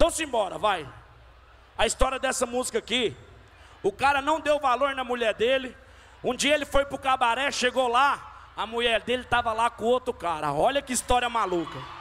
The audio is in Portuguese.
Então simbora, vai. A história dessa música aqui, o cara não deu valor na mulher dele. Um dia ele foi pro cabaré, chegou lá, a mulher dele tava lá com outro cara. Olha que história maluca.